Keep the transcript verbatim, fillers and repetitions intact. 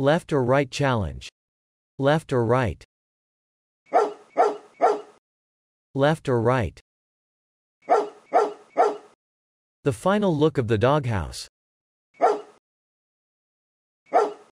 Left or right challenge. Left or right. Left or right. The final look of the doghouse.